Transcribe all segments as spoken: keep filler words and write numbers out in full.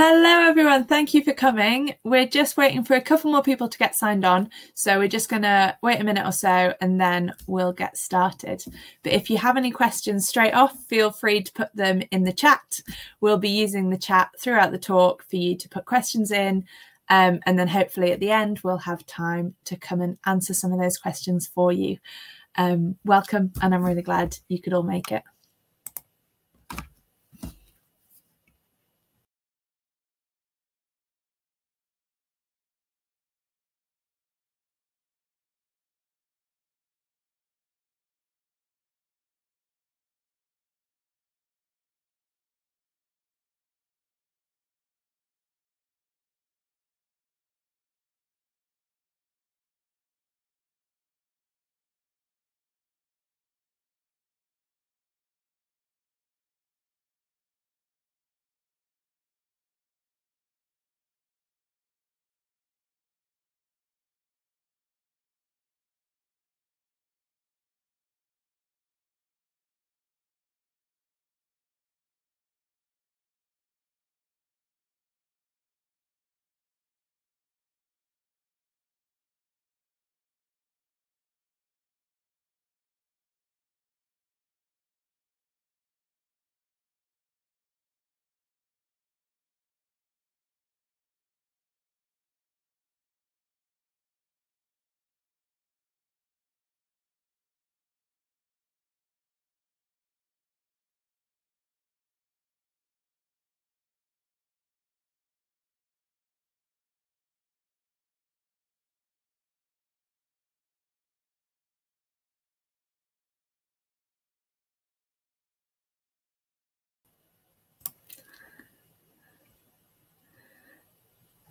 Hello everyone, thank you for coming. We're just waiting for a couple more people to get signed on, so we're just gonna wait a minute or so and then we'll get started. But if you have any questions straight off, feel free to put them in the chat. We'll be using the chat throughout the talk for you to put questions in, um, and then hopefully at the end we'll have time to come and answer some of those questions for you. Um, welcome, and I'm really glad you could all make it.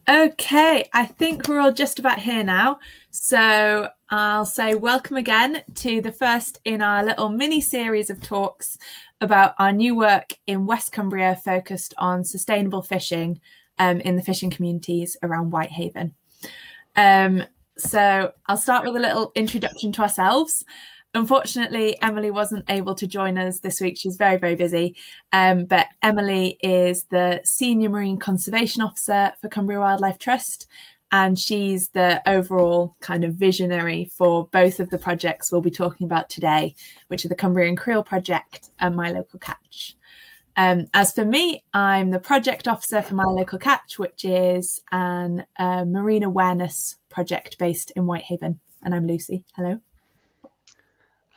Okay, I think we're all just about here now, so I'll say welcome again to the first in our little mini series of talks about our new work in West Cumbria focused on sustainable fishing um, in the fishing communities around Whitehaven. Um, so I'll start with a little introduction to ourselves. Unfortunately, Emily wasn't able to join us this week. She's very, very busy. Um, but Emily is the Senior Marine Conservation Officer for Cumbria Wildlife Trust, and she's the overall kind of visionary for both of the projects we'll be talking about today, which are the Cumbrian Creel Project and My Local Catch. Um, as for me, I'm the Project Officer for My Local Catch, which is an uh, marine awareness project based in Whitehaven. And I'm Lucy. Hello.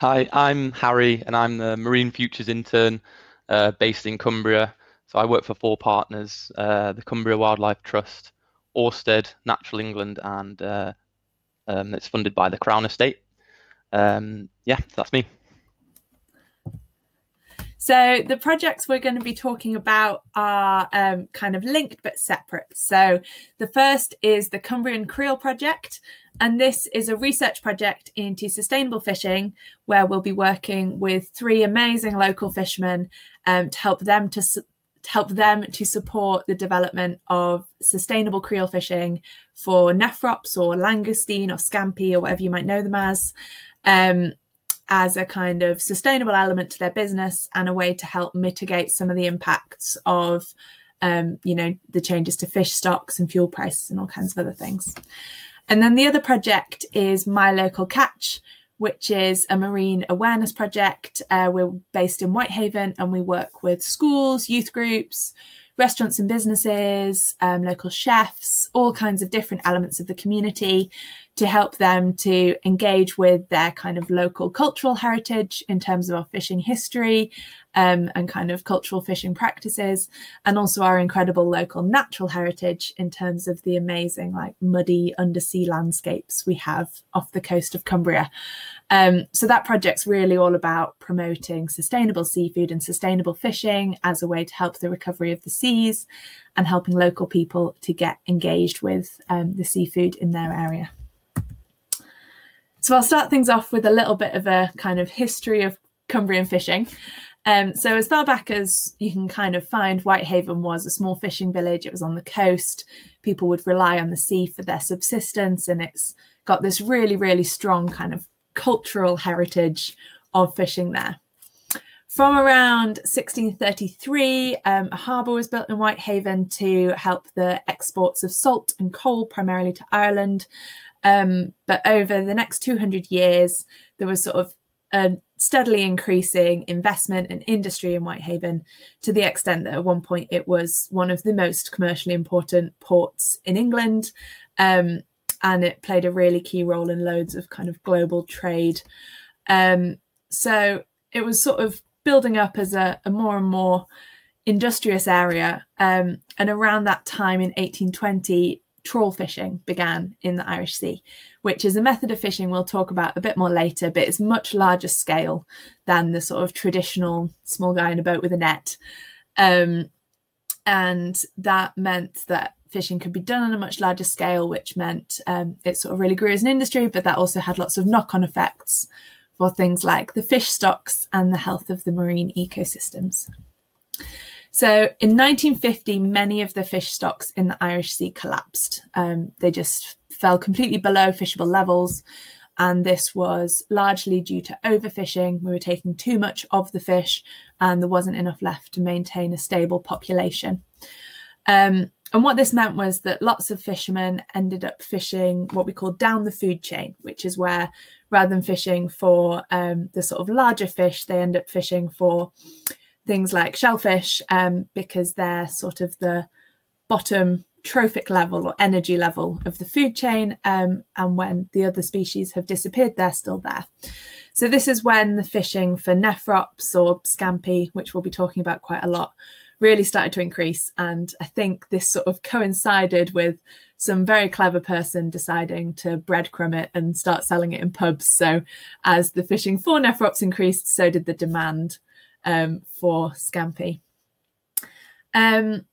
Hi, I'm Harry, and I'm the Marine Futures Intern uh, based in Cumbria. So I work for four partners, uh, the Cumbria Wildlife Trust, Orsted, Natural England, and uh, um, it's funded by the Crown Estate. Um, yeah, so that's me. So the projects we're going to be talking about are um, kind of linked but separate. So the first is the Cumbrian Creel Project, and this is a research project into sustainable fishing where we'll be working with three amazing local fishermen um, to help them to, su to help them to support the development of sustainable creel fishing for nephrops or langoustine or scampi or whatever you might know them as. Um, as a kind of sustainable element to their business and a way to help mitigate some of the impacts of, um, you know, the changes to fish stocks and fuel prices and all kinds of other things. And then the other project is My Local Catch, which is a marine awareness project. Uh, we're based in Whitehaven and we work with schools, youth groups, restaurants and businesses, um, local chefs, all kinds of different elements of the community to help them to engage with their kind of local cultural heritage in terms of our fishing history um, and kind of cultural fishing practices, and also our incredible local natural heritage in terms of the amazing like muddy undersea landscapes we have off the coast of Cumbria. Um, so that project's really all about promoting sustainable seafood and sustainable fishing as a way to help the recovery of the seas and helping local people to get engaged with um, the seafood in their area. So I'll start things off with a little bit of a kind of history of Cumbrian fishing. Um, so as far back as you can kind of find, Whitehaven was a small fishing village. It was on the coast. People would rely on the sea for their subsistence, and it's got this really, really strong kind of cultural heritage of fishing there. From around sixteen thirty-three, um, a harbour was built in Whitehaven to help the exports of salt and coal, primarily to Ireland. Um, but over the next two hundred years, there was sort of a steadily increasing investment and industry in Whitehaven, to the extent that at one point it was one of the most commercially important ports in England. Um, and it played a really key role in loads of kind of global trade. Um, so it was sort of building up as a, a more and more industrious area. Um, and around that time in eighteen twenty, trawl fishing began in the Irish Sea, which is a method of fishing we'll talk about a bit more later, but it's much larger scale than the sort of traditional small guy in a boat with a net. Um, and that meant that fishing could be done on a much larger scale, which meant um, it sort of really grew as an industry, but that also had lots of knock-on effects for things like the fish stocks and the health of the marine ecosystems. So in nineteen fifty, many of the fish stocks in the Irish Sea collapsed. Um, they just fell completely below fishable levels. And this was largely due to overfishing. We were taking too much of the fish and there wasn't enough left to maintain a stable population. Um, And what this meant was that lots of fishermen ended up fishing what we call down the food chain, which is where rather than fishing for um, the sort of larger fish, they end up fishing for things like shellfish um, because they're sort of the bottom trophic level or energy level of the food chain. Um, and when the other species have disappeared, they're still there. So this is when the fishing for nephrops or scampi, which we'll be talking about quite a lot, really started to increase. And I think this sort of coincided with some very clever person deciding to breadcrumb it and start selling it in pubs. So as the fishing for nephrops increased, so did the demand um, for scampi. Um,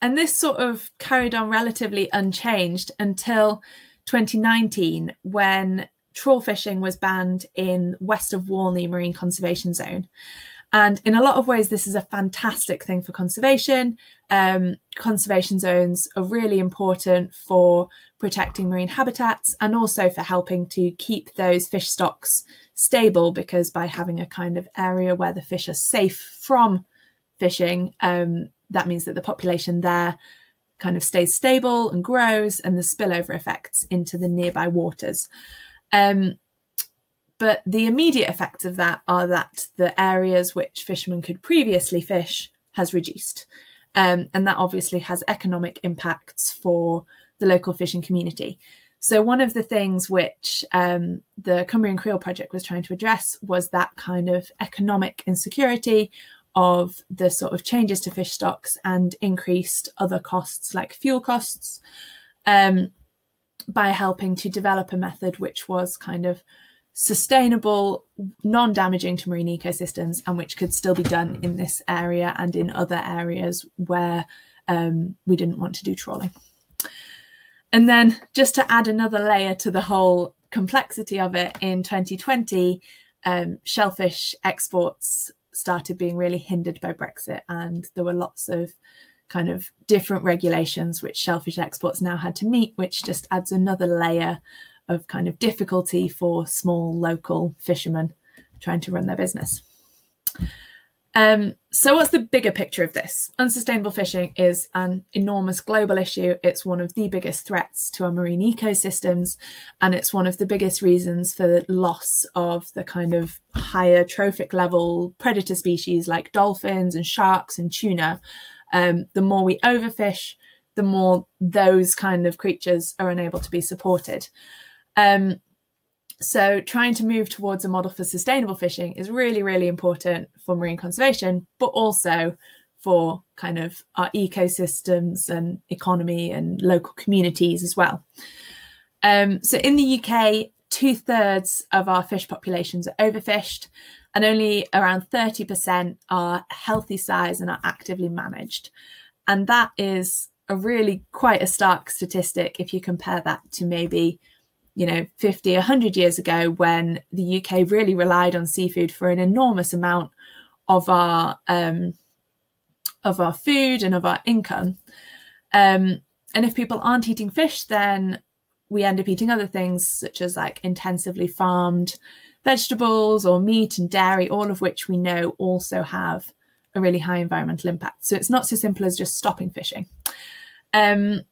and this sort of carried on relatively unchanged until twenty nineteen, when trawl fishing was banned in west of Walney Marine Conservation Zone. And in a lot of ways, this is a fantastic thing for conservation. Um, conservation zones are really important for protecting marine habitats and also for helping to keep those fish stocks stable, because by having a kind of area where the fish are safe from fishing, um, that means that the population there kind of stays stable and grows, and the spillover effects into the nearby waters. Um, But the immediate effects of that are that the areas which fishermen could previously fish has reduced. Um, and that obviously has economic impacts for the local fishing community. So one of the things which um, the Cumbrian Creel Project was trying to address was that kind of economic insecurity of the sort of changes to fish stocks and increased other costs like fuel costs um, by helping to develop a method which was kind of sustainable, non-damaging to marine ecosystems, and which could still be done in this area and in other areas where um, we didn't want to do trawling. And then just to add another layer to the whole complexity of it, in twenty twenty, um, shellfish exports started being really hindered by Brexit, and there were lots of kind of different regulations which shellfish exports now had to meet, which just adds another layer of kind of difficulty for small local fishermen trying to run their business. Um, so what's the bigger picture of this? Unsustainable fishing is an enormous global issue. It's one of the biggest threats to our marine ecosystems, and it's one of the biggest reasons for the loss of the kind of higher trophic level predator species like dolphins and sharks and tuna. Um, the more we overfish, the more those kind of creatures are unable to be supported. Um, so trying to move towards a model for sustainable fishing is really, really important for marine conservation, but also for kind of our ecosystems and economy and local communities as well. Um, so in the U K, two thirds of our fish populations are overfished, and only around thirty percent are healthy size and are actively managed. And that is a really quite a stark statistic if you compare that to maybe you know, fifty, a hundred years ago, when the U K really relied on seafood for an enormous amount of our um, of our food and of our income. Um, and if people aren't eating fish, then we end up eating other things, such as like intensively farmed vegetables or meat and dairy, all of which we know also have a really high environmental impact. So it's not so simple as just stopping fishing. Um,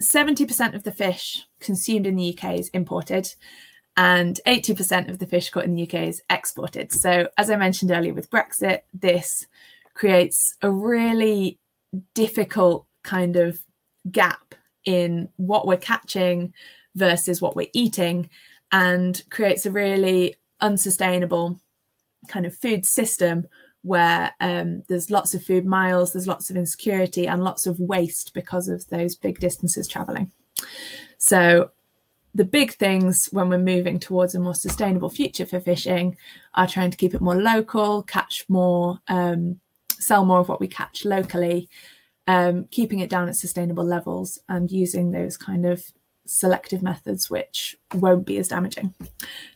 seventy percent of the fish consumed in the U K is imported, and eighty percent of the fish caught in the U K is exported. So as I mentioned earlier with Brexit, this creates a really difficult kind of gap in what we're catching versus what we're eating, and creates a really unsustainable kind of food system where um, there's lots of food miles, there's lots of insecurity and lots of waste because of those big distances traveling. So the big things when we're moving towards a more sustainable future for fishing are trying to keep it more local, catch more, um, sell more of what we catch locally, um, keeping it down at sustainable levels and using those kind of selective methods which won't be as damaging.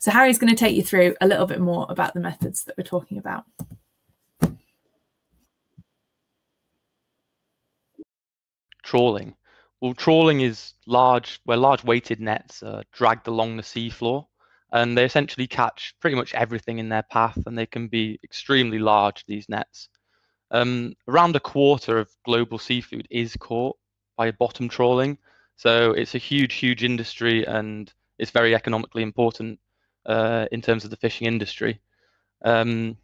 So Harry's going to take you through a little bit more about the methods that we're talking about. Trawling. Well, trawling is large, where large weighted nets are dragged along the seafloor, and they essentially catch pretty much everything in their path, and they can be extremely large, these nets. Um, around a quarter of global seafood is caught by bottom trawling, so it's a huge, huge industry, and it's very economically important uh, in terms of the fishing industry. Um,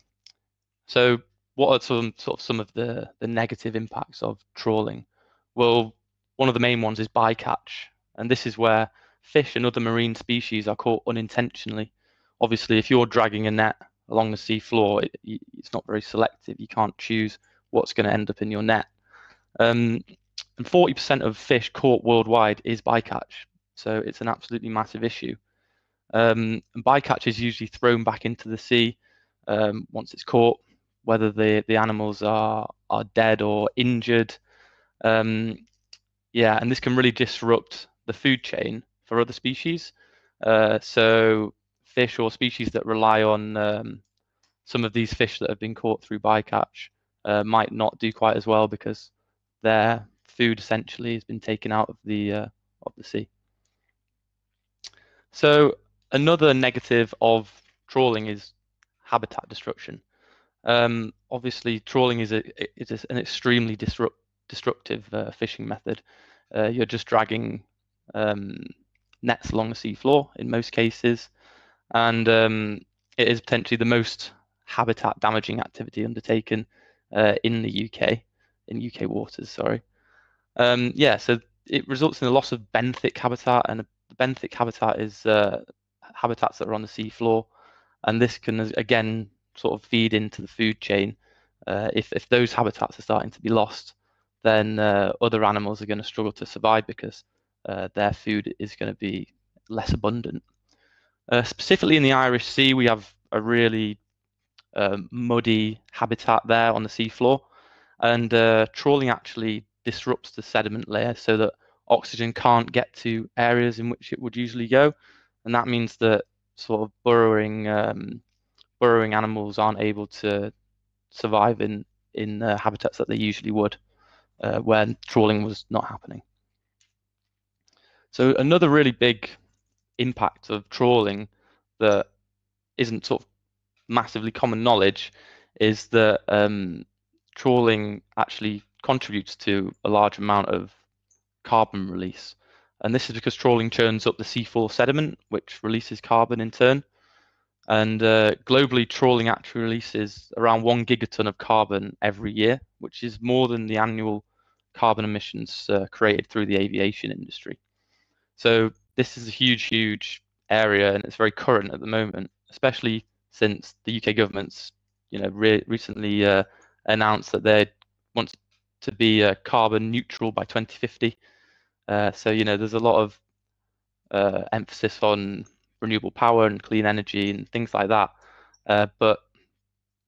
so what are some, sort of some of the, the negative impacts of trawling? Well, one of the main ones is bycatch, and this is where fish and other marine species are caught unintentionally. Obviously, if you're dragging a net along the sea floor, it, it's not very selective. You can't choose what's going to end up in your net. Um, and forty percent of fish caught worldwide is bycatch, so it's an absolutely massive issue. Um, and bycatch is usually thrown back into the sea um, once it's caught, whether the, the animals are, are dead or injured. Um, yeah, and this can really disrupt the food chain for other species. Uh, so fish or species that rely on um, some of these fish that have been caught through bycatch uh, might not do quite as well because their food essentially has been taken out of the uh, of the sea. So another negative of trawling is habitat destruction. Um, obviously, trawling is a is an extremely disrupt destructive uh, fishing method. Uh, you're just dragging um, nets along the seafloor in most cases, and um, it is potentially the most habitat damaging activity undertaken uh, in the U K, in U K waters, sorry. Um, yeah, so it results in the loss of benthic habitat, and benthic habitat is uh, habitats that are on the seafloor, and this can again sort of feed into the food chain. Uh, if, if those habitats are starting to be lost, then uh, other animals are going to struggle to survive because uh, their food is going to be less abundant. Uh, specifically in the Irish Sea, we have a really um, muddy habitat there on the seafloor, and uh, trawling actually disrupts the sediment layer so that oxygen can't get to areas in which it would usually go, and that means that sort of burrowing um, burrowing animals aren't able to survive in in uh, habitats that they usually would. Uh, when trawling was not happening. So another really big impact of trawling that isn't sort of massively common knowledge is that um, trawling actually contributes to a large amount of carbon release. And this is because trawling churns up the seafloor sediment, which releases carbon in turn. And uh, globally, trawling actually releases around one gigaton of carbon every year, which is more than the annual carbon emissions uh, created through the aviation industry. So this is a huge, huge area, and it's very current at the moment, especially since the U K government's, you know, re recently uh, announced that they want to be uh, carbon neutral by twenty fifty. Uh, so, you know, there's a lot of uh, emphasis on renewable power and clean energy and things like that. Uh, but,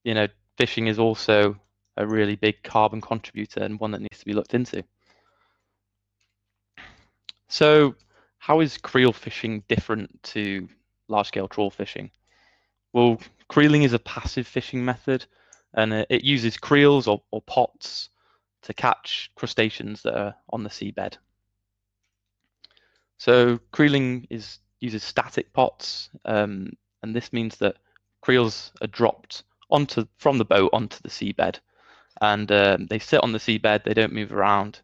you know, fishing is also a really big carbon contributor and one that needs to be looked into. So how is creel fishing different to large-scale trawl fishing? Well, creeling is a passive fishing method, and it uses creels or, or pots to catch crustaceans that are on the seabed. So creeling is uses static pots, um, and this means that creels are dropped onto from the boat onto the seabed, and um, they sit on the seabed. They don't move around,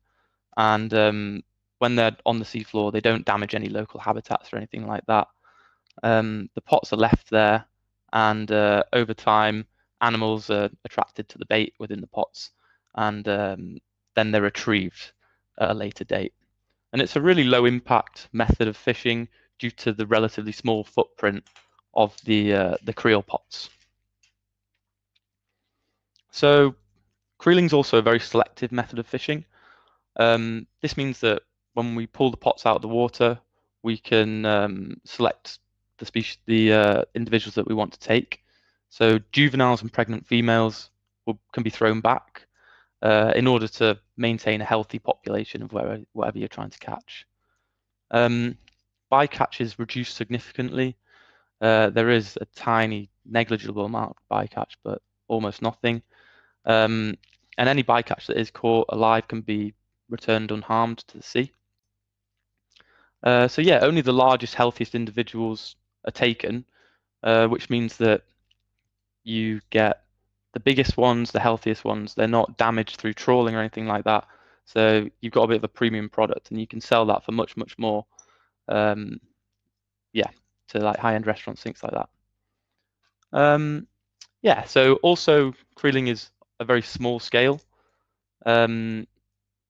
and um, when they're on the seafloor, they don't damage any local habitats or anything like that. Um, the pots are left there, and uh, over time, animals are attracted to the bait within the pots, and um, then they're retrieved at a later date. And it's a really low impact method of fishing due to the relatively small footprint of the uh, the creel pots. So creeling is also a very selective method of fishing. Um, this means that when we pull the pots out of the water, we can um, select the species, the uh, individuals that we want to take. So juveniles and pregnant females will, can be thrown back uh, in order to maintain a healthy population of where, whatever you're trying to catch. Um, bycatch is reduced significantly. Uh, there is a tiny, negligible amount of bycatch, but almost nothing. Um, and any bycatch that is caught alive can be returned unharmed to the sea. Uh, so yeah, only the largest, healthiest individuals are taken, uh, which means that you get the biggest ones, the healthiest ones. They're not damaged through trawling or anything like that. So you've got a bit of a premium product, and you can sell that for much, much more. Um, yeah, to like high-end restaurants, things like that. Um, yeah, so also creeling is a very small scale. Um,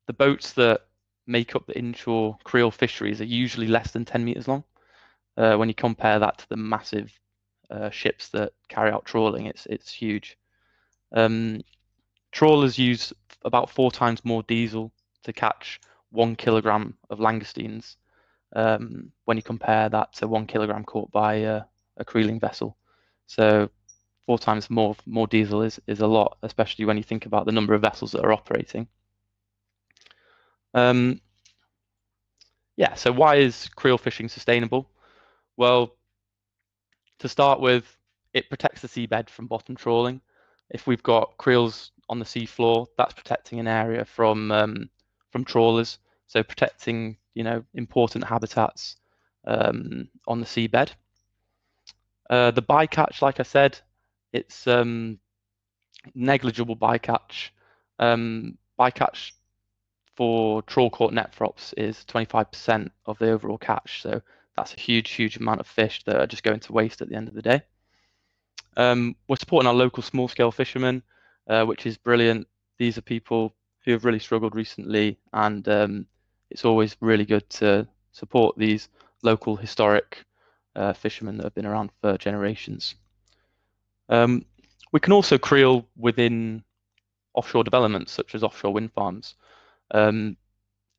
the boats that make up the inshore creel fisheries are usually less than ten meters long. Uh, when you compare that to the massive uh, ships that carry out trawling, it's it's huge. Um, trawlers use about four times more diesel to catch one kilogram of langoustines um, when you compare that to one kilogram caught by uh, a creeling vessel. So four times more more diesel is is a lot, especially when you think about the number of vessels that are operating. Um, yeah, so why is creel fishing sustainable? Well, to start with, it protects the seabed from bottom trawling. If we've got creels on the seafloor, that's protecting an area from um, from trawlers, so protecting, you know, important habitats um, on the seabed. Uh, the bycatch, like I said, it's um, negligible bycatch. Um, bycatch for trawl caught net frops is twenty-five percent of the overall catch, so that's a huge, huge amount of fish that are just going to waste at the end of the day. Um, we're supporting our local small-scale fishermen, uh, which is brilliant. These are people who have really struggled recently, and um, it's always really good to support these local historic uh, fishermen that have been around for generations. Um, we can also creel within offshore developments, such as offshore wind farms. Um,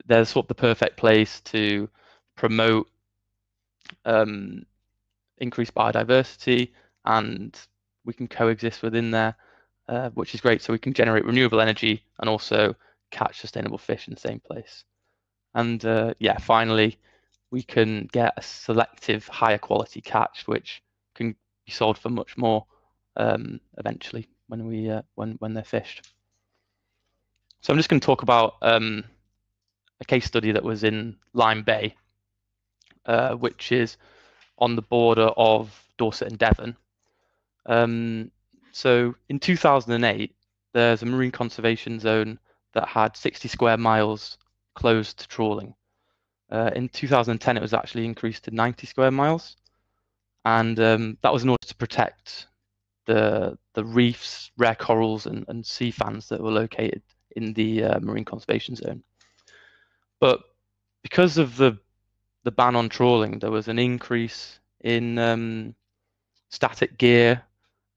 they're sort of the perfect place to promote um, increased biodiversity, and we can coexist within there, uh, which is great. So we can generate renewable energy and also catch sustainable fish in the same place. And uh, yeah, finally, we can get a selective, higher quality catch, which can be sold for much more um, eventually when we uh, when when they're fished. So I'm just going to talk about um, a case study that was in Lyme Bay, uh, which is on the border of Dorset and Devon. Um, so in two thousand eight, there's a marine conservation zone that had sixty square miles closed to trawling. Uh, in two thousand ten, it was actually increased to ninety square miles. And um, that was in order to protect the, the reefs, rare corals, and, and sea fans that were located in the uh, marine conservation zone. But because of the the ban on trawling, there was an increase in um, static gear,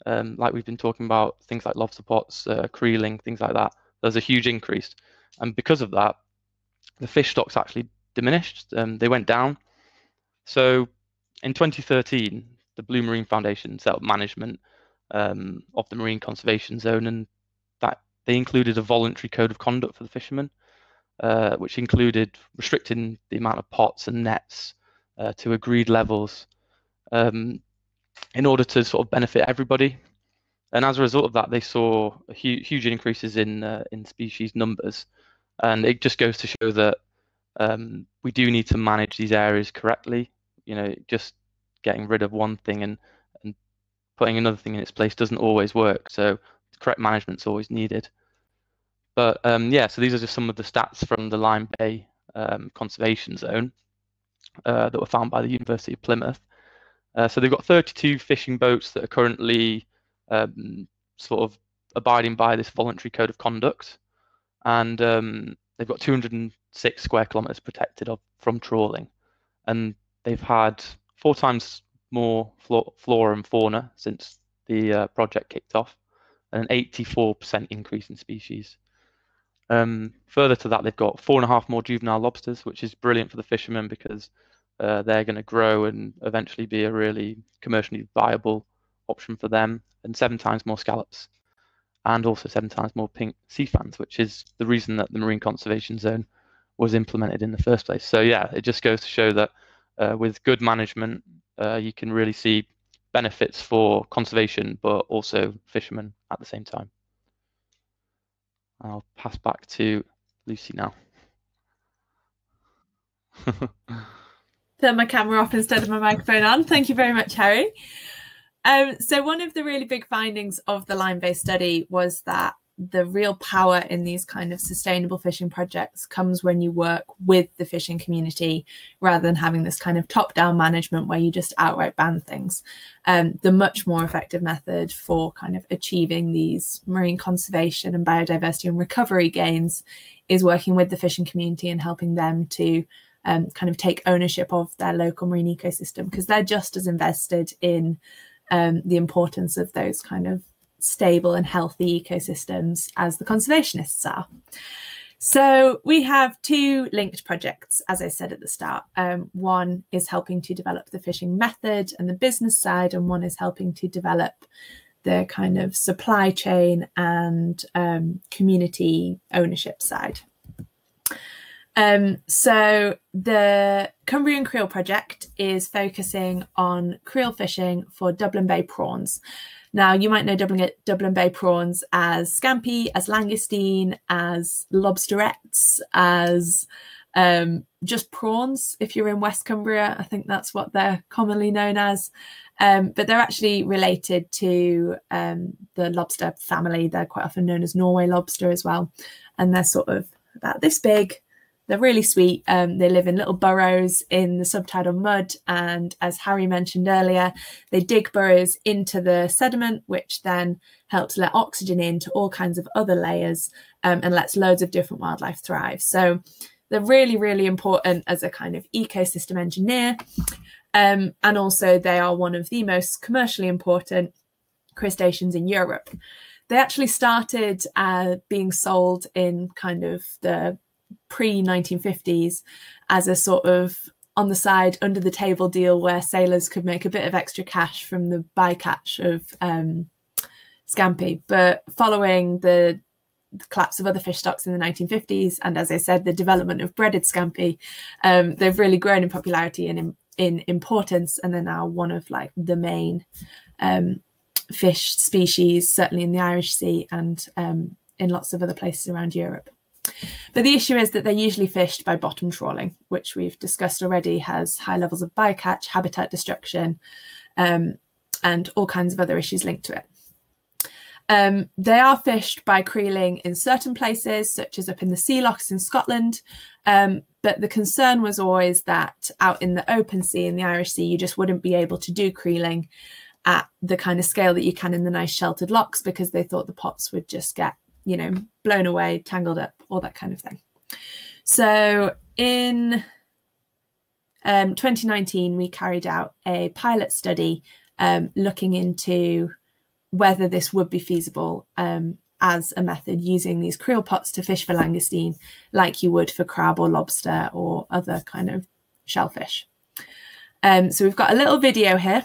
um, like we've been talking about, things like lobster pots, uh, creeling, things like that. There's a huge increase, and because of that, the fish stocks actually diminished. Um, they went down. So in twenty thirteen, the Blue Marine Foundation set up management um, of the marine conservation zone, and that they included a voluntary code of conduct for the fishermen, uh, which included restricting the amount of pots and nets uh, to agreed levels um, in order to sort of benefit everybody. And as a result of that, they saw a hu huge increases in, uh, in species numbers. And it just goes to show that um, we do need to manage these areas correctly. You know, just getting rid of one thing and, and putting another thing in its place doesn't always work. So correct management's always needed. But um, yeah, so these are just some of the stats from the Lyme Bay um, Conservation Zone uh, that were found by the University of Plymouth. Uh, so they've got thirty-two fishing boats that are currently um, sort of abiding by this voluntary code of conduct. And um, they've got two hundred and six square kilometres protected of, from trawling. And they've had four times more flora and fauna since the uh, project kicked off, and an eighty-four percent increase in species. Um, further to that, they've got four and a half more juvenile lobsters, which is brilliant for the fishermen because uh, they're going to grow and eventually be a really commercially viable option for them, and seven times more scallops, and also seven times more pink sea fans, which is the reason that the Marine Conservation Zone was implemented in the first place. So yeah, it just goes to show that uh, with good management, uh, you can really see benefits for conservation, but also fishermen at the same time. I'll pass back to Lucy now. Turn my camera off instead of my microphone on. Thank you very much, Harry. Um, so one of the really big findings of the Lyme Bay study was that the real power in these kind of sustainable fishing projects comes when you work with the fishing community rather than having this kind of top-down management where you just outright ban things. Um, the much more effective method for kind of achieving these marine conservation and biodiversity and recovery gains is working with the fishing community and helping them to um, kind of take ownership of their local marine ecosystem, because they're just as invested in um, the importance of those kind of stable and healthy ecosystems as the conservationists are. So we have two linked projects, as I said at the start. Um, one is helping to develop the fishing method and the business side, and one is helping to develop the kind of supply chain and um, community ownership side. Um, so the Cumbrian Creel Project is focusing on creel fishing for Dublin Bay prawns. Now, you might know Dublin, Dublin Bay prawns as scampi, as langoustine, as lobsterettes, as um, just prawns. If you're in West Cumbria, I think that's what they're commonly known as. Um, but they're actually related to um, the lobster family. They're quite often known as Norway lobster as well. And they're sort of about this big. They're really sweet. Um, they live in little burrows in the subtidal mud. And as Harry mentioned earlier, they dig burrows into the sediment, which then helps let oxygen into all kinds of other layers um, and lets loads of different wildlife thrive. So they're really, really important as a kind of ecosystem engineer. Um, and also they are one of the most commercially important crustaceans in Europe. They actually started uh, being sold in kind of the pre nineteen fifties as a sort of on the side under the table deal where sailors could make a bit of extra cash from the bycatch of um, scampi. But following the collapse of other fish stocks in the nineteen fifties and, as I said, the development of breaded scampi, um, they've really grown in popularity and in, in importance, and they're now one of like the main um, fish species, certainly in the Irish Sea and um, in lots of other places around Europe. But the issue is that they're usually fished by bottom trawling, which we've discussed already has high levels of bycatch, habitat destruction, um, and all kinds of other issues linked to it. Um, they are fished by creeling in certain places, such as up in the sea lochs in Scotland. Um, but the concern was always that out in the open sea, in the Irish Sea, you just wouldn't be able to do creeling at the kind of scale that you can in the nice sheltered lochs, because they thought the pots would just get, you know, blown away, tangled up, all that kind of thing. So in um, twenty nineteen, we carried out a pilot study um, looking into whether this would be feasible um, as a method, using these creel pots to fish for langoustine like you would for crab or lobster or other kind of shellfish. Um, so we've got a little video here,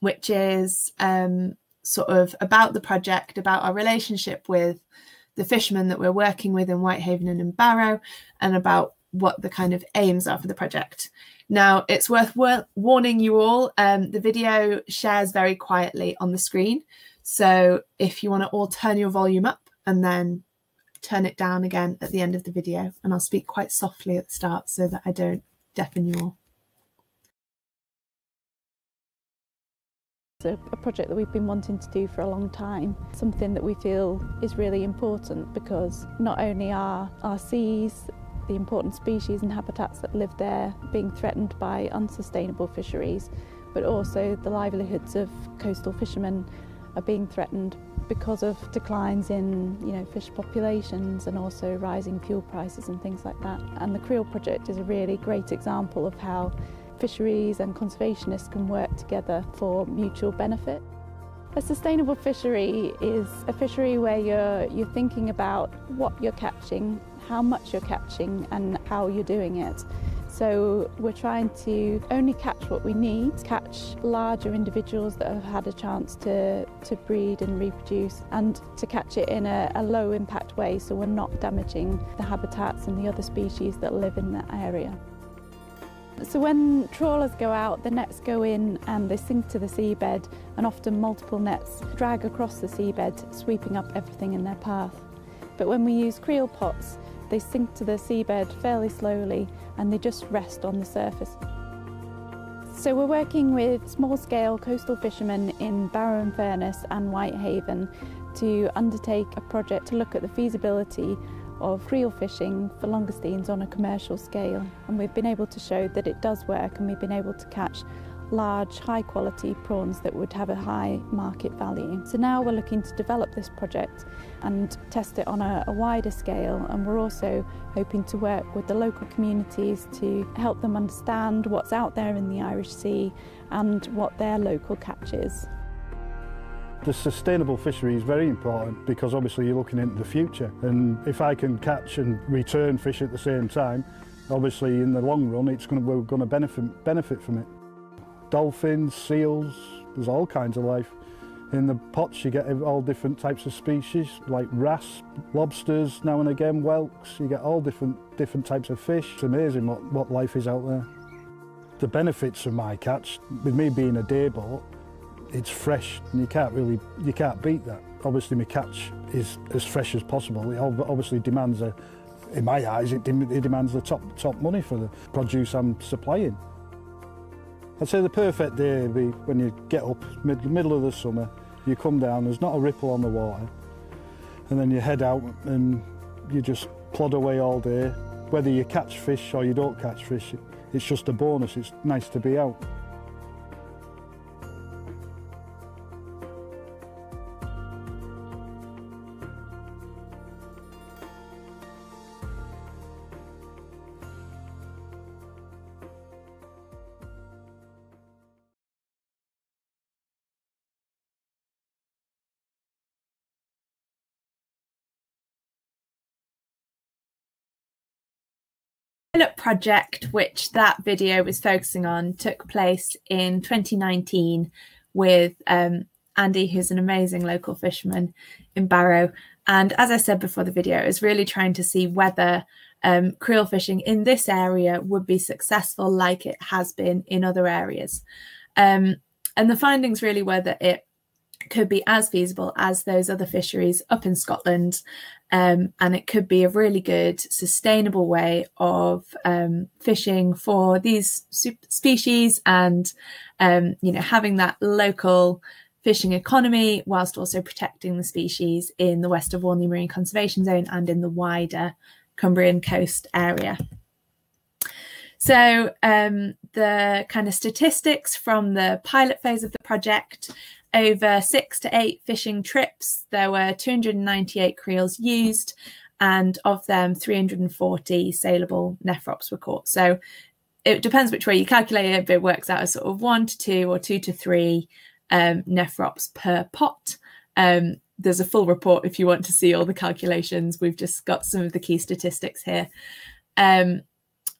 which is um, sort of about the project, about our relationship with the fishermen that we're working with in Whitehaven and in Barrow, and about what the kind of aims are for the project. Now, it's worth warning you all, um, the video shares very quietly on the screen. So if you want to all turn your volume up and then turn it down again at the end of the video, and I'll speak quite softly at the start so that I don't deafen you all. It's a project that we've been wanting to do for a long time, something that we feel is really important because not only are our seas, the important species and habitats that live there, being threatened by unsustainable fisheries, but also the livelihoods of coastal fishermen are being threatened because of declines in you know, fish populations and also rising fuel prices and things like that. And the Creel Project is a really great example of how fisheries and conservationists can work together for mutual benefit. A sustainable fishery is a fishery where you're, you're thinking about what you're catching, how much you're catching and how you're doing it. So we're trying to only catch what we need, catch larger individuals that have had a chance to, to breed and reproduce and to catch it in a, a low impact way so we're not damaging the habitats and the other species that live in that area. So when trawlers go out, the nets go in and they sink to the seabed, and often multiple nets drag across the seabed, sweeping up everything in their path. But when we use creel pots, they sink to the seabed fairly slowly and they just rest on the surface. So we're working with small-scale coastal fishermen in Barrow-in-Furness and Whitehaven to undertake a project to look at the feasibility of creel fishing for Longesteens on a commercial scale, and we've been able to show that it does work, and we've been able to catch large high quality prawns that would have a high market value. So now we're looking to develop this project and test it on a, a wider scale, and we're also hoping to work with the local communities to help them understand what's out there in the Irish Sea and what their local catch is. The sustainable fishery is very important because obviously you're looking into the future, and if I can catch and return fish at the same time, obviously in the long run it's going to, we're going to benefit, benefit from it. Dolphins, seals, there's all kinds of life. In the pots you get all different types of species like wrasse, lobsters now and again, whelks, you get all different, different types of fish. It's amazing what, what life is out there. The benefits of my catch, with me being a day boat, it's fresh and you can't really, you can't beat that. Obviously my catch is as fresh as possible. It obviously demands, a, in my eyes, it, dem it demands the top, top money for the produce I'm supplying. I'd say the perfect day would be when you get up, mid middle of the summer, you come down, there's not a ripple on the water, and then you head out and you just plod away all day. Whether you catch fish or you don't catch fish, it's just a bonus, it's nice to be out. The pilot project, which that video was focusing on, took place in twenty nineteen with um, Andy, who's an amazing local fisherman in Barrow. And as I said before the video, it was really trying to see whether um, creel fishing in this area would be successful like it has been in other areas. Um, and the findings really were that it could be as feasible as those other fisheries up in Scotland, um, and it could be a really good sustainable way of um, fishing for these species and um, you know, having that local fishing economy whilst also protecting the species in the west of Walney Marine Conservation Zone and in the wider Cumbrian coast area. So um, the kind of statistics from the pilot phase of the project: over six to eight fishing trips, there were two hundred ninety-eight creels used, and of them three hundred forty saleable nephrops were caught. So it depends which way you calculate it, but it works out as sort of one to two or two to three um, nephrops per pot. Um, there's a full report if you want to see all the calculations. We've just got some of the key statistics here. Um,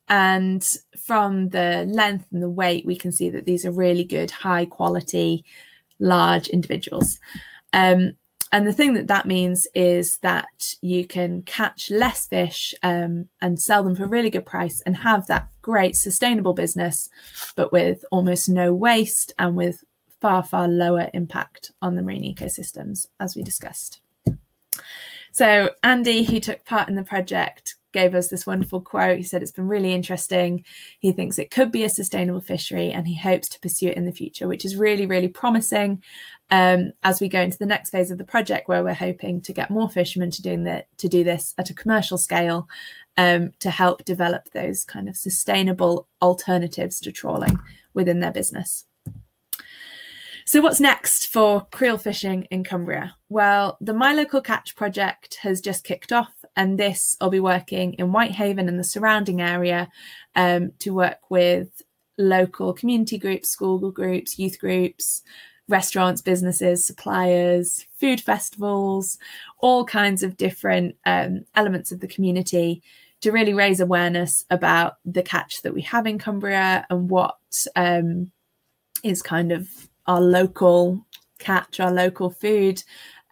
and from the length and the weight, we can see that these are really good, high quality, large individuals. Um, and the thing that that means is that you can catch less fish um, and sell them for a really good price and have that great sustainable business, but with almost no waste and with far, far lower impact on the marine ecosystems, as we discussed. So Andy, who took part in the project, gave us this wonderful quote. He said, "It's been really interesting. He thinks it could be a sustainable fishery and he hopes to pursue it in the future," which is really, really promising um, as we go into the next phase of the project, where we're hoping to get more fishermen to, doing the, to do this at a commercial scale um, to help develop those kind of sustainable alternatives to trawling within their business. So what's next for creel fishing in Cumbria? Well, the My Local Catch project has just kicked off, and this I'll be working in Whitehaven and the surrounding area um, to work with local community groups, school groups, youth groups, restaurants, businesses, suppliers, food festivals, all kinds of different um, elements of the community, to really raise awareness about the catch that we have in Cumbria and what um, is kind of our local catch, our local food,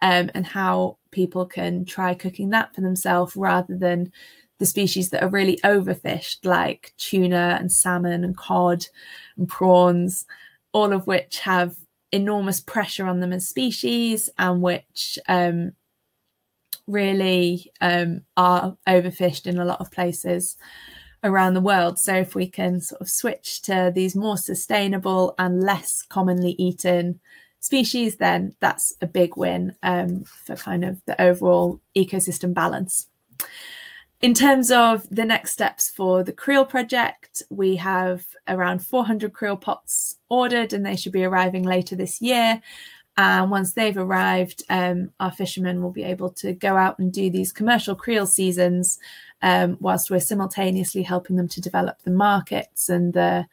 um, and how people can try cooking that for themselves rather than the species that are really overfished, like tuna and salmon and cod and prawns, all of which have enormous pressure on them as species and which um, really um, are overfished in a lot of places around the world. So if we can sort of switch to these more sustainable and less commonly eaten species, then that's a big win um, for kind of the overall ecosystem balance. In terms of the next steps for the creel project, we have around four hundred creel pots ordered and they should be arriving later this year. And once they've arrived, um, our fishermen will be able to go out and do these commercial creel seasons um, whilst we're simultaneously helping them to develop the markets and the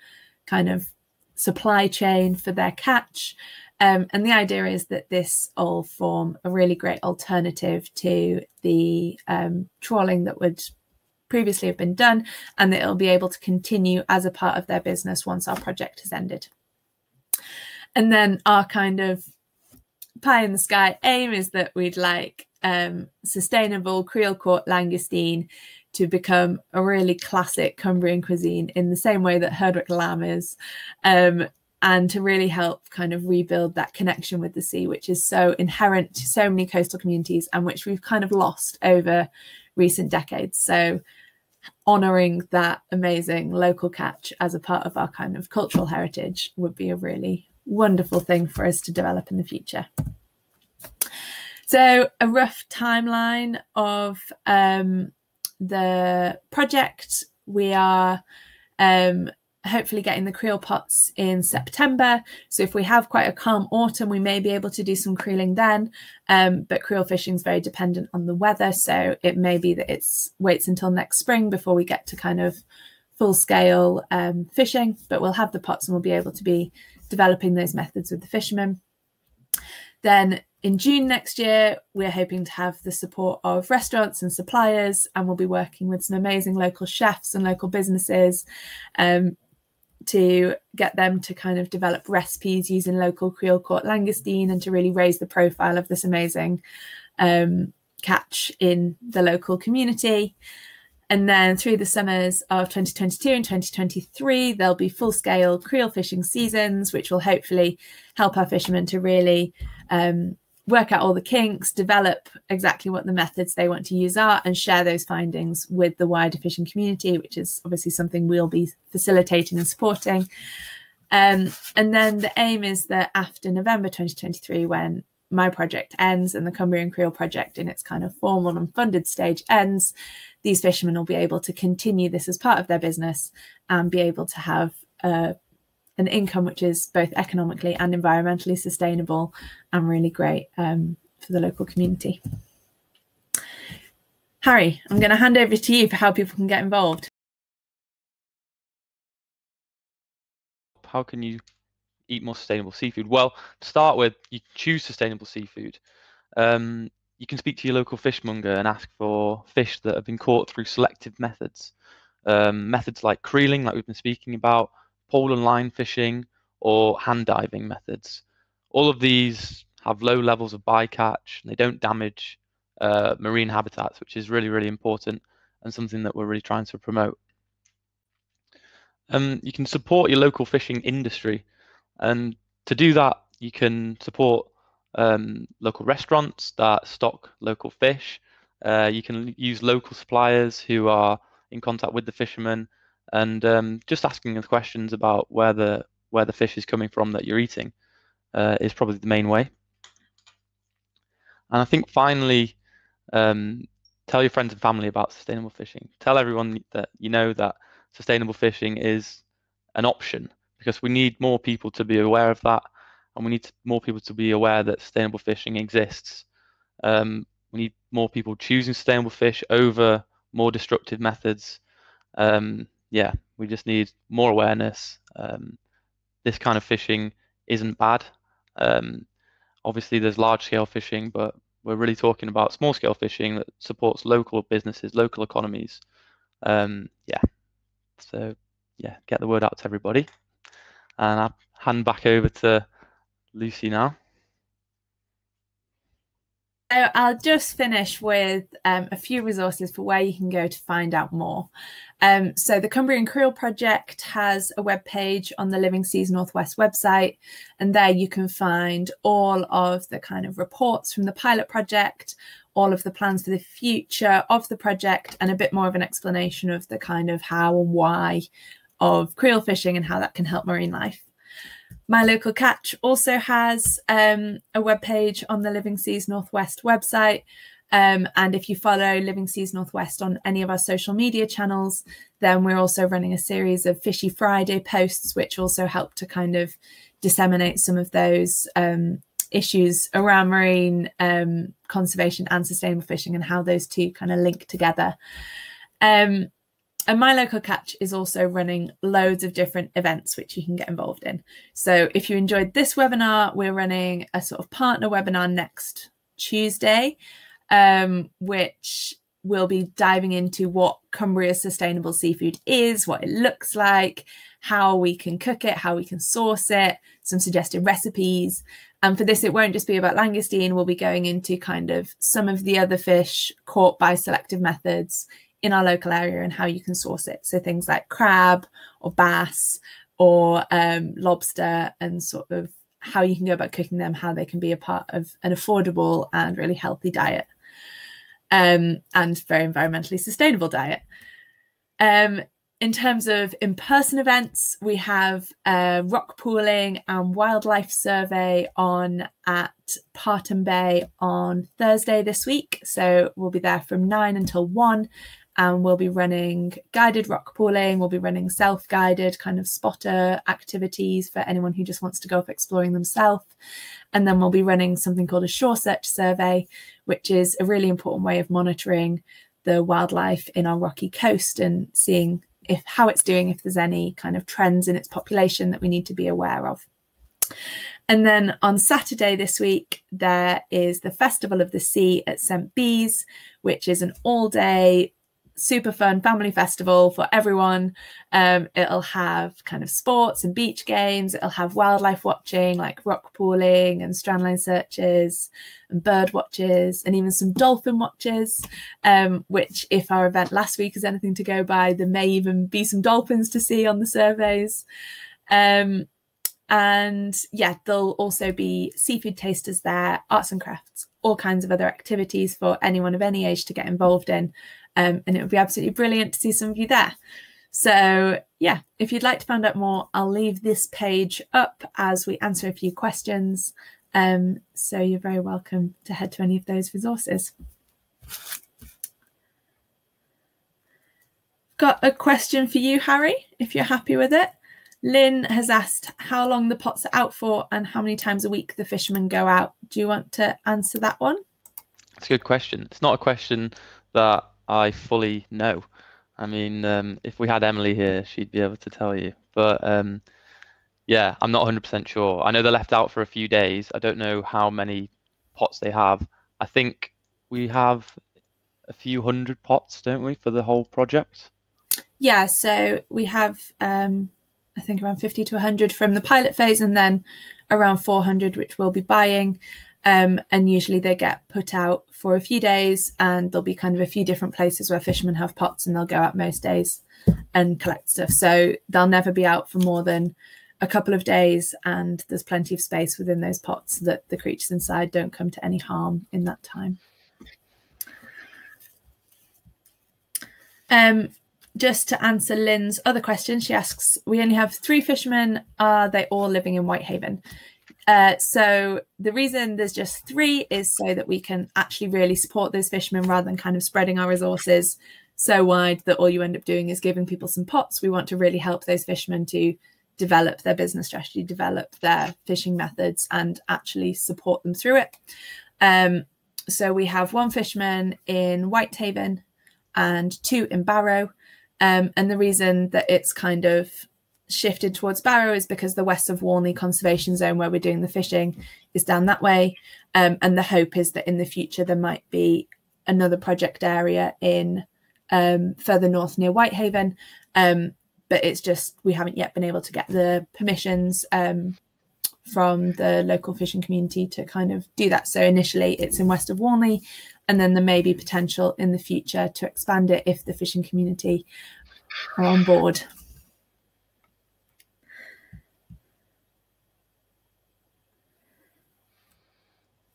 kind of supply chain for their catch. Um, and the idea is that this will form a really great alternative to the um, trawling that would previously have been done, and that it'll be able to continue as a part of their business once our project has ended. And then our kind of pie in the sky aim is that we'd like um, sustainable creel caught langoustine to become a really classic Cumbrian cuisine in the same way that Herdwick lamb is, um, and to really help kind of rebuild that connection with the sea, which is so inherent to so many coastal communities and which we've kind of lost over recent decades. So honouring that amazing local catch as a part of our kind of cultural heritage would be a really wonderful thing for us to develop in the future. So a rough timeline of um, the project: we are um, hopefully getting the creel pots in September, so if we have quite a calm autumn we may be able to do some creeling then, um, but creel fishing is very dependent on the weather, so it may be that it waits until next spring before we get to kind of full-scale um, fishing, but we'll have the pots and we'll be able to be developing those methods with the fishermen. Then in June next year, we're hoping to have the support of restaurants and suppliers, and we'll be working with some amazing local chefs and local businesses um, to get them to kind of develop recipes using local creel caught langoustine and to really raise the profile of this amazing um, catch in the local community. And then through the summers of twenty twenty-two and twenty twenty-three, there'll be full-scale creel fishing seasons, which will hopefully help our fishermen to really um, work out all the kinks, develop exactly what the methods they want to use are, and share those findings with the wider fishing community, which is obviously something we'll be facilitating and supporting. Um, and then the aim is that after November twenty twenty-three, when my project ends and the Cumbrian Creel project in its kind of formal and funded stage ends, these fishermen will be able to continue this as part of their business and be able to have uh, an income which is both economically and environmentally sustainable and really great um, for the local community. Harry, I'm going to hand over to you for how people can get involved. How can you eat more sustainable seafood? Well, to start with, you choose sustainable seafood. Um, you can speak to your local fishmonger and ask for fish that have been caught through selective methods. Um, methods like creeling, like we've been speaking about, pole and line fishing, or hand diving methods. All of these have low levels of bycatch and they don't damage uh, marine habitats, which is really, really important and something that we're really trying to promote. Um, you can support your local fishing industry. And to do that, you can support um, local restaurants that stock local fish Uh, you can use local suppliers who are in contact with the fishermen, and um, just asking them questions about where the where the fish is coming from that you're eating uh, is probably the main way. And I think finally, um, tell your friends and family about sustainable fishing. Tell everyone that you know that sustainable fishing is an option, because we need more people to be aware of that, and we need more people to be aware that sustainable fishing exists. Um, we need more people choosing sustainable fish over more destructive methods. Um, yeah, we just need more awareness. Um, this kind of fishing isn't bad. Um, obviously, there's large-scale fishing, but we're really talking about small-scale fishing that supports local businesses, local economies. Um, yeah, so yeah, get the word out to everybody. And I'll hand back over to Lucy now. So I'll just finish with um, a few resources for where you can go to find out more. Um, so the Cumbrian Creel Project has a web page on the Living Seas Northwest website, and there you can find all of the kind of reports from the pilot project, all of the plans for the future of the project, and a bit more of an explanation of the kind of how and why of creel fishing and how that can help marine life. My Local Catch also has um, a webpage on the Living Seas Northwest website, um, and if you follow Living Seas Northwest on any of our social media channels, then we're also running a series of Fishy Friday posts, which also help to kind of disseminate some of those um, issues around marine um, conservation and sustainable fishing, and how those two kind of link together. Um, And My Local Catch is also running loads of different events which you can get involved in. So if you enjoyed this webinar, we're running a sort of partner webinar next Tuesday, um, which we'll be diving into what Cumbria's sustainable seafood is, what it looks like, how we can cook it, how we can source it, some suggested recipes. And for this, it won't just be about langoustine. We'll be going into kind of some of the other fish caught by selective methods in our local area and how you can source it. So things like crab or bass or um, lobster, and sort of how you can go about cooking them, how they can be a part of an affordable and really healthy diet, um, and very environmentally sustainable diet. Um, in terms of in-person events, we have a rock pooling and wildlife survey on at Parton Bay on Thursday this week. So we'll be there from nine until one. And we'll be running guided rock pooling, we'll be running self-guided kind of spotter activities for anyone who just wants to go up exploring themselves. And then we'll be running something called a shore search survey, which is a really important way of monitoring the wildlife in our rocky coast and seeing if how it's doing, if there's any kind of trends in its population that we need to be aware of. And then on Saturday this week, there is the Festival of the Sea at Saint Bees, which is an all-day super fun family festival for everyone. Um, it'll have kind of sports and beach games. It'll have wildlife watching, like rock pooling and strandline searches and bird watches, and even some dolphin watches, um, which, if our event last week is anything to go by, there may even be some dolphins to see on the surveys. Um, and yeah, there'll also be seafood tasters there, arts and crafts, all kinds of other activities for anyone of any age to get involved in. Um, and it would be absolutely brilliant to see some of you there. So yeah, if you'd like to find out more, I'll leave this page up as we answer a few questions. Um, so you're very welcome to head to any of those resources. Got a question for you, Harry, if you're happy with it. Lynn has asked how long the pots are out for and how many times a week the fishermen go out. Do you want to answer that one? That's a good question. It's not a question that I fully know. I mean, um, if we had Emily here, she'd be able to tell you. But um, yeah, I'm not one hundred percent sure. I know they're left out for a few days. I don't know how many pots they have. I think we have a few hundred pots, don't we, for the whole project? Yeah, so we have, um, I think, around fifty to one hundred from the pilot phase, and then around four hundred, which we'll be buying. Um, and usually they get put out for a few days, and there'll be kind of a few different places where fishermen have pots, and they'll go out most days and collect stuff. So they'll never be out for more than a couple of days, and there's plenty of space within those pots so that the creatures inside don't come to any harm in that time. Um, just to answer Lynn's other question, she asks, we only have three fishermen. Are they all living in Whitehaven? Uh, so the reason there's just three is so that we can actually really support those fishermen rather than kind of spreading our resources so wide that all you end up doing is giving people some pots. We want to really help those fishermen to develop their business strategy, develop their fishing methods, and actually support them through it. Um, so we have one fisherman in Whitehaven and two in Barrow. Um, and the reason that it's kind of shifted towards Barrow is because the west of Walney Conservation Zone, where we're doing the fishing, is down that way. Um, and the hope is that in the future there might be another project area in um, further north near Whitehaven. Um, but it's just we haven't yet been able to get the permissions um, from the local fishing community to kind of do that. So initially it's in west of Walney, and then there may be potential in the future to expand it if the fishing community are on board.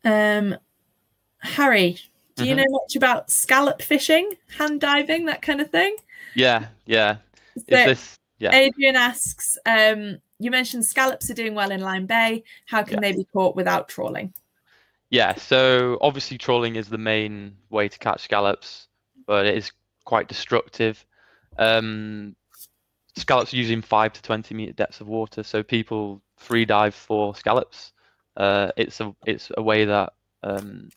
Um, Harry, do you mm-hmm. know much about scallop fishing, hand diving, that kind of thing? Yeah, yeah. So Is this, yeah. Adrian asks, um, you mentioned scallops are doing well in Lyme Bay. How can yeah. they be caught without trawling? Yeah, so obviously trawling is the main way to catch scallops, but it is quite destructive. Um, scallops are using five to twenty meter depths of water, so people free dive for scallops. Uh, it's a it's a way that um,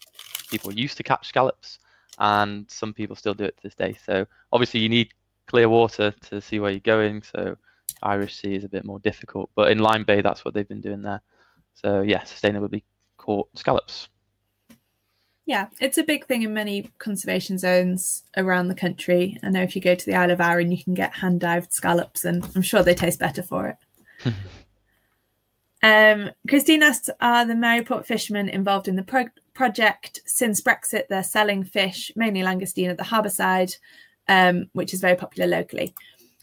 people used to catch scallops, and some people still do it to this day. So obviously you need clear water to see where you're going, so Irish Sea is a bit more difficult, but in Lyme Bay that's what they've been doing there. So yeah, sustainably caught scallops. Yeah, it's a big thing in many conservation zones around the country. I know if you go to the Isle of Arran you can get hand dived scallops, and I'm sure they taste better for it. Um, Christine asks, are the Maryport fishermen involved in the pro project? Since Brexit, they're selling fish, mainly langoustine, at the harbourside, um, which is very popular locally.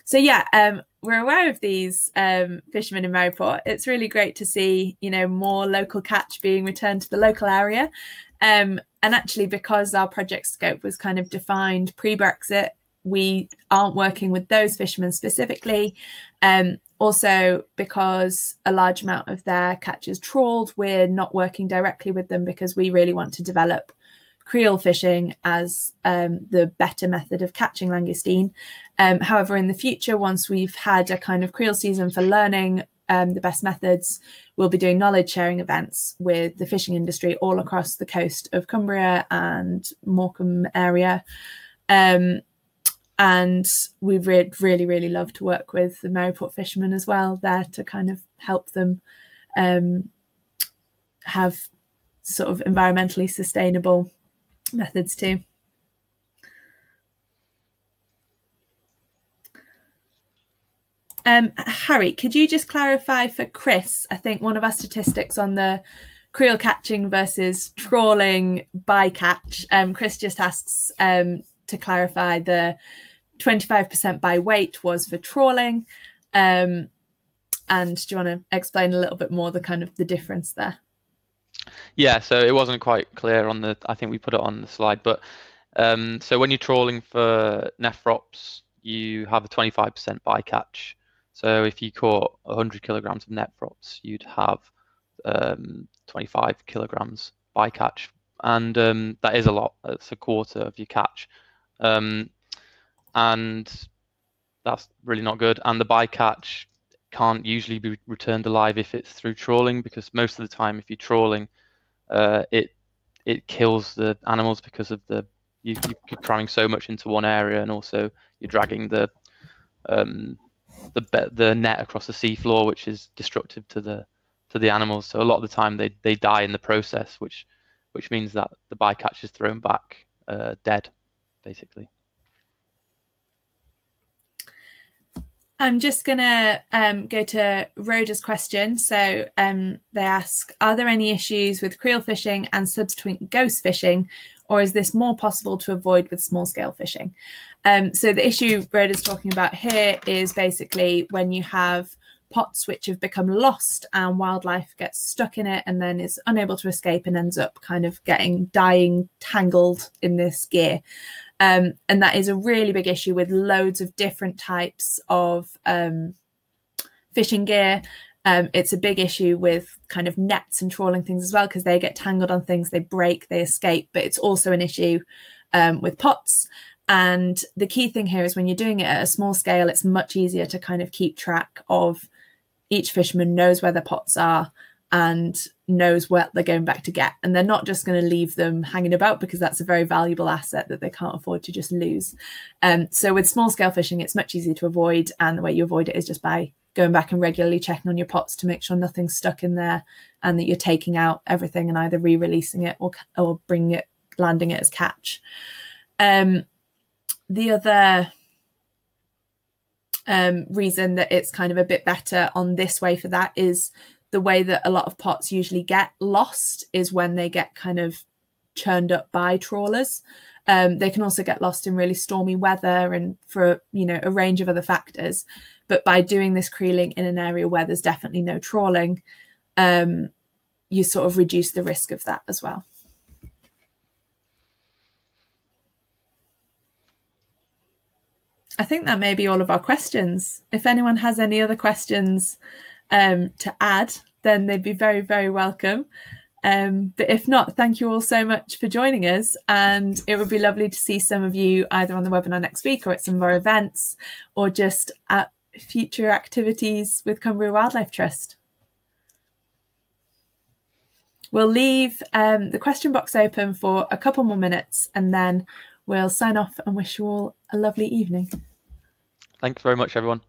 So yeah, um, we're aware of these um, fishermen in Maryport. It's really great to see, you know, more local catch being returned to the local area. Um, and actually, because our project scope was kind of defined pre-Brexit, we aren't working with those fishermen specifically. Um, Also, because a large amount of their catch is trawled, we're not working directly with them because we really want to develop creel fishing as um, the better method of catching langoustine. Um, however, in the future, once we've had a kind of creel season for learning um, the best methods, we'll be doing knowledge sharing events with the fishing industry all across the coast of Cumbria and Morecambe area. Um, And we would really, really love to work with the Maryport fishermen as well there to kind of help them um, have sort of environmentally sustainable methods too. Um, Harry, could you just clarify for Chris, I think one of our statistics on the creel catching versus trawling bycatch, um, Chris just asks um, to clarify the twenty-five percent by weight was for trawling. Um, and do you want to explain a little bit more the kind of the difference there? Yeah, so it wasn't quite clear on the, I think we put it on the slide, but um, so when you're trawling for nephrops, you have a twenty-five percent bycatch. So if you caught one hundred kilograms of nephrops, you'd have um, twenty-five kilograms bycatch. And um, that is a lot. It's a quarter of your catch. Um, and that's really not good. And the bycatch can't usually be returned alive if it's through trawling, because most of the time, if you're trawling, uh, it it kills the animals because of the you, you're cramming so much into one area, and also you're dragging the um, the the net across the seafloor, which is destructive to the to the animals. So a lot of the time, they they die in the process, which which means that the bycatch is thrown back uh, dead, basically. I'm just going to um, go to Rhoda's question. So um, they ask, are there any issues with creel fishing and subsequent ghost fishing, or is this more possible to avoid with small scale fishing? Um, so the issue Rhoda's talking about here is basically when you have pots which have become lost and wildlife gets stuck in it and then is unable to escape and ends up kind of getting dying tangled in this gear. Um, and that is a really big issue with loads of different types of um, fishing gear. Um, it's a big issue with kind of nets and trawling things as well, because they get tangled on things, they break, they escape. But it's also an issue um, with pots. And the key thing here is when you're doing it at a small scale, it's much easier to kind of keep track of. Each fisherman knows where their pots are and knows what they're going back to get. And they're not just going to leave them hanging about, because that's a very valuable asset that they can't afford to just lose. Um, so with small scale fishing, it's much easier to avoid. And the way you avoid it is just by going back and regularly checking on your pots to make sure nothing's stuck in there and that you're taking out everything and either re-releasing it or, or bringing it, landing it as catch. Um, the other um, reason that it's kind of a bit better on this way for that is the way that a lot of pots usually get lost is when they get kind of churned up by trawlers. Um, they can also get lost in really stormy weather and for, you know, a range of other factors. But by doing this creeling in an area where there's definitely no trawling, um, you sort of reduce the risk of that as well. I think that may be all of our questions. If anyone has any other questions um, to add, then they'd be very, very welcome. Um, but if not, thank you all so much for joining us, and it would be lovely to see some of you either on the webinar next week or at some of our events or just at future activities with Cumbria Wildlife Trust. We'll leave um, the question box open for a couple more minutes, and then we'll sign off and wish you all a lovely evening. Thanks very much, everyone.